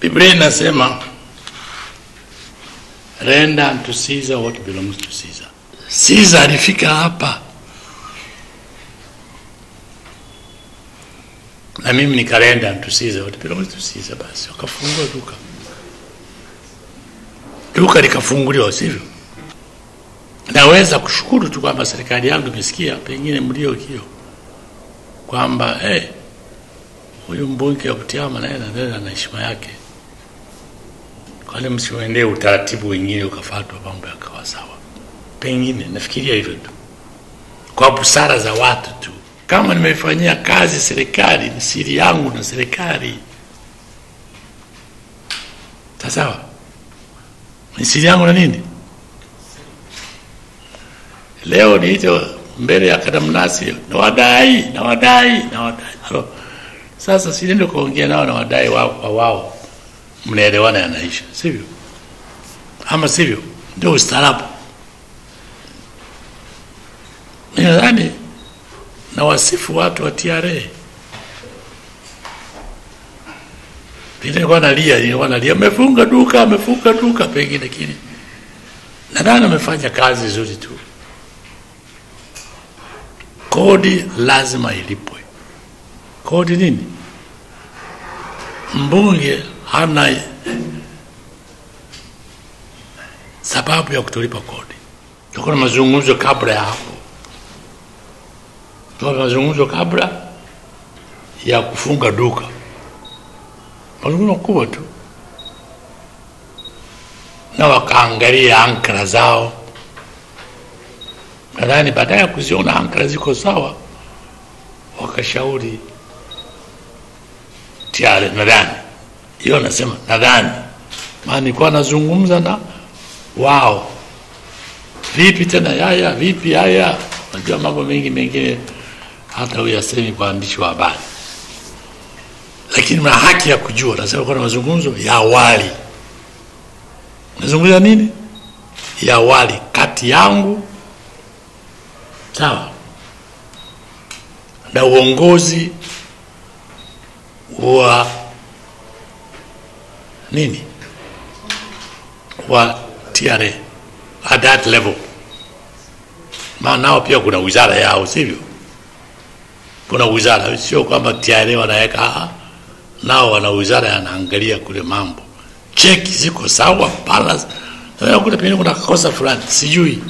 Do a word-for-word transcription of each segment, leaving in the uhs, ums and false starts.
Biblia inasema render unto Caesar what belongs to Caesar. Caesar alifika hapa na mimi nikarenda unto Caesar what belongs to Caesar, basi wakafungua duka, duka likafunguliwa, sivyo? Naweza kushukuru tu kwamba serikali yangu imesikia pengine mlio hiyo kwamba eh hey, huyu mbunge wa Butiama naye anaendelea na heshima yake. Kwa nini msiende utaratibu wengine ukafuatwa mambo yakawa sawa? Pengine nafikiria hivyo tu. Kwa busara za watu tu. Kama nimefanyia kazi serikali, ni siri yangu na serikali. Sawa? Ni siri yangu na nini? Leo nito mbele ya kadamnasi na wadai, na wadai, na wadai. Halo. Sasa siende kuongea nao na wadai wao wao. Mnaelewana yanaisha, sivyo? Ama sivyo? Ndio ustaarabu. Yaani na wasifu watu wa T R A. Pili kwa nalia, ni wanalia amefunga duka, amefunga duka pekee lakini. Nadhani amefanya kazi nzuri tu. Kodi lazima ilipwe. Kodi nini? Mbunge hana sababu ya kutolipa kodi. Tuko na mazungumzo kabla ya hapo. Tuko na mazungumzo kabla ya kufunga duka. Mazungumzo kubwa tu. Na wakaangalia ankara zao. Nadhani baada ya kuziona ankara ziko sawa, wakashauri T R A, nadhani. Hiyo nasema nadhani. Maana nilikuwa nazungumza na wao. Vipi tena yaya, vipi haya? Unajua mambo mengi mengine hata uyasemi kwa waandishi wa habari. Lakini mna haki ya kujua, nasema kuna mazungumzo ya awali. Nazungumza nini? Ya awali kati yangu sawa na uongozi wa nini wa T R A at that level. Maana pia kuna wizara yao, sivyo? Kuna wizara, sio kwamba T R A wanaweka, nao wana wizara yanaangalia kule mambo, cheki ziko sawa, balance. Sasa kuna pia kuna kosa fulani sijui,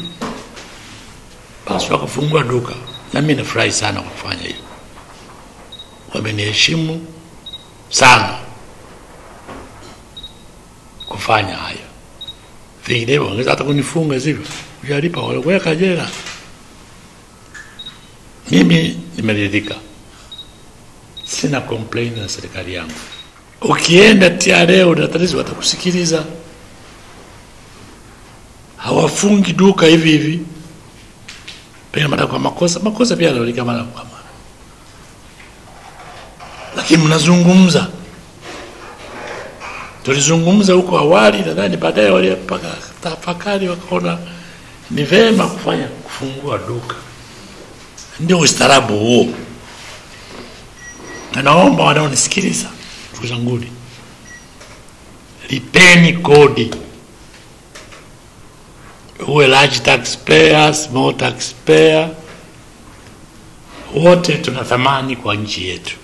basi wakafungua duka na mimi nafurahi sana kwa kufanya hivyo. Wameniheshimu sana kufanya hayo. Vinginevyo wangeweza hata kunifunga, sivyo? Ujaripa wale kuweka jela. Mimi nimeridhika. Sina complain na serikali yangu. Ukienda T R A unatarizi watakusikiliza. Hawafungi duka hivi hivi. Pengine mara kwa makosa, makosa pia yanarudika mara kwa mara. Lakini mnazungumza. Tulizungumza huko awali, nadhani baadaye wale tafakari wakaona ni vema kufanya kufungua duka. Ndio ustaarabu huo. Na naomba wanaonisikiliza, ndugu zangu, lipeni kodi. Uwe large taxpayer, small taxpayer, wote tunathamani kwa nchi yetu.